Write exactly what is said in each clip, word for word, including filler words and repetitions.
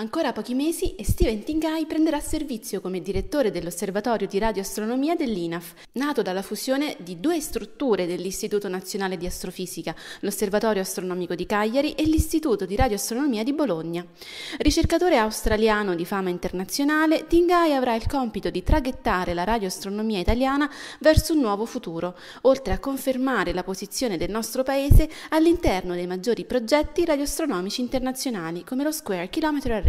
Ancora pochi mesi e Steven Tingay prenderà servizio come direttore dell'Osservatorio di Radioastronomia dell'I N A F, nato dalla fusione di due strutture dell'Istituto Nazionale di Astrofisica, l'Osservatorio Astronomico di Cagliari e l'Istituto di Radioastronomia di Bologna. Ricercatore australiano di fama internazionale, Tingay avrà il compito di traghettare la radioastronomia italiana verso un nuovo futuro, oltre a confermare la posizione del nostro paese all'interno dei maggiori progetti radioastronomici internazionali, come lo Square Kilometre Array.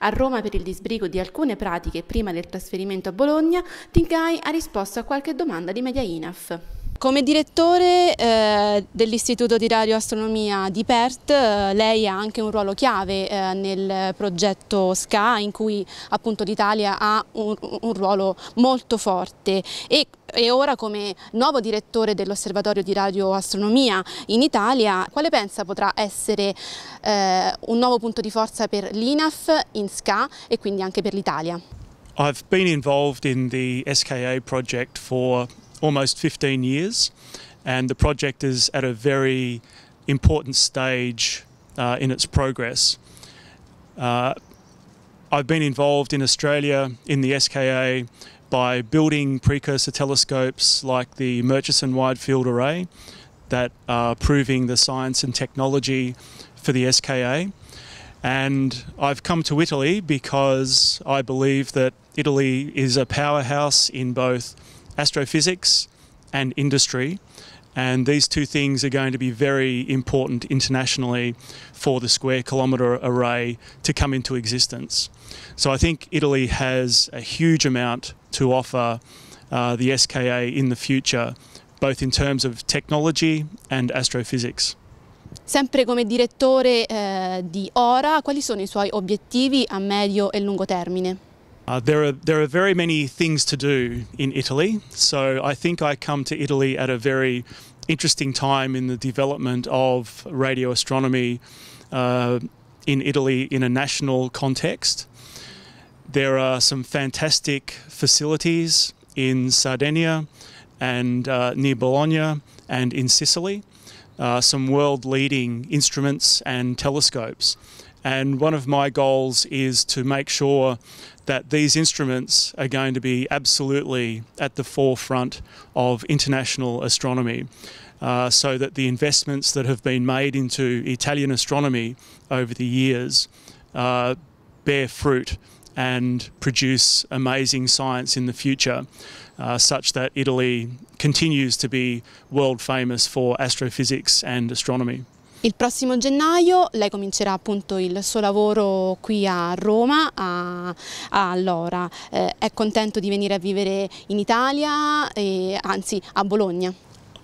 A Roma, per il disbrigo di alcune pratiche prima del trasferimento a Bologna, Tingay ha risposto a qualche domanda di media I N A F. Come direttore eh, dell'Istituto di Radioastronomia di Perth, eh, lei ha anche un ruolo chiave eh, nel progetto S K A, in cui appunto l'Italia ha un, un ruolo molto forte. E E ora, come nuovo direttore dell'Osservatorio di Radioastronomia in Italia, quale pensa potrà essere eh, un nuovo punto di forza per l'I N A F in S K A e quindi anche per l'Italia? I've been involved in the S K A project for almost fifteen years and the project is at a very important stage uh, in its progress. Uh, I've been involved in Australia in the S K A by building precursor telescopes like the Murchison Widefield Array that are proving the science and technology for the S K A. And I've come to Italy because I believe that Italy is a powerhouse in both astrophysics and industry. And these two things are going to be very important internationally for the Square Kilometre Array to come into existence. So I think Italy has a huge amount to offer uh, the S K A in the future, both in terms of technology and astrophysics. Sempre come direttore eh, di Ora, quali sono I suoi obiettivi a medio e lungo termine? Uh, there are there are very many things to do in Italy, so I think I come to Italy at a very interesting time in the development of radio astronomy uh, in Italy in a national context. There are some fantastic facilities in Sardinia and uh, near Bologna and in Sicily, uh, some world-leading instruments and telescopes. And one of my goals is to make sure that these instruments are going to be absolutely at the forefront of international astronomy, uh, so that the investments that have been made into Italian astronomy over the years uh, bear fruit and produce amazing science in the future, uh, such that Italy continues to be world famous for astrophysics and astronomy. Il prossimo gennaio lei comincerà appunto il suo lavoro qui a Roma, a, a L'Ora. Eh, è contento di venire a vivere in Italia, e, anzi a Bologna?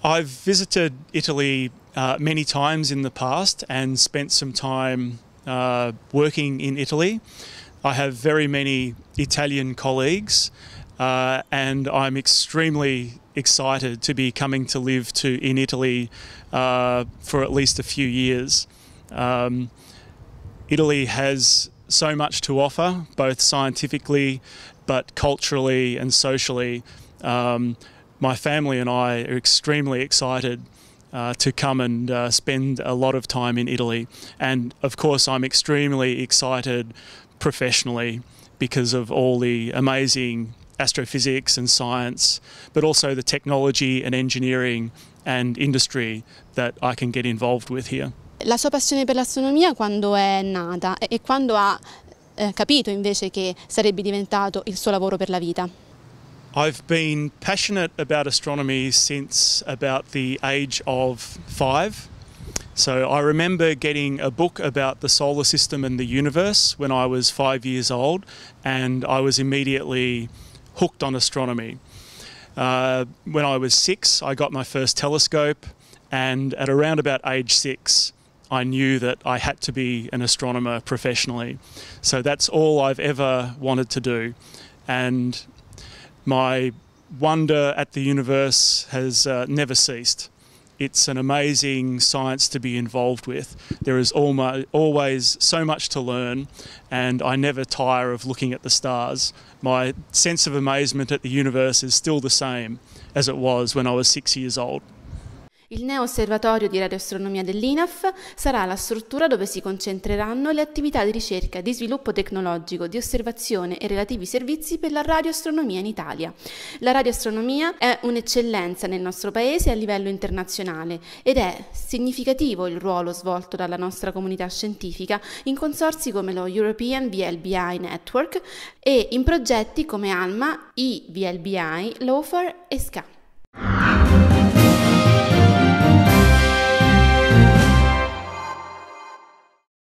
I've visited Italy uh, many times in the past and spent some time uh, working in Italy. I have very many Italian colleagues uh, and I'm extremely excited to be coming to live to in Italy uh, for at least a few years. Um, Italy has so much to offer, both scientifically but culturally and socially. Um, my family and I are extremely excited uh, to come and uh, spend a lot of time in Italy, and of course I'm extremely excited professionally because of all the amazing astrophysics and science, but also the technology and engineering and industry that I can get involved with here. La sua passione per l'astronomia quando è nata e quando ha eh, capito invece che sarebbe diventato il suo lavoro per la vita? I've been passionate about astronomy since about the age of five. So I remember getting a book about the solar system and the universe when I was five years old, and I was immediately hooked on astronomy. Uh, when I was six, I got my first telescope, and at around about age six, I knew that I had to be an astronomer professionally. So that's all I've ever wanted to do. And my wonder at the universe has uh, never ceased. It's an amazing science to be involved with. There is always so much to learn, and I never tire of looking at the stars. My sense of amazement at the universe is still the same as it was when I was six years old. Il Neo Osservatorio di Radioastronomia dell'I N A F sarà la struttura dove si concentreranno le attività di ricerca, di sviluppo tecnologico, di osservazione e relativi servizi per la radioastronomia in Italia. La radioastronomia è un'eccellenza nel nostro Paese a livello internazionale ed è significativo il ruolo svolto dalla nostra comunità scientifica in consorzi come lo European V L B I Network e in progetti come ALMA, i V L B I, LOFAR e S K A.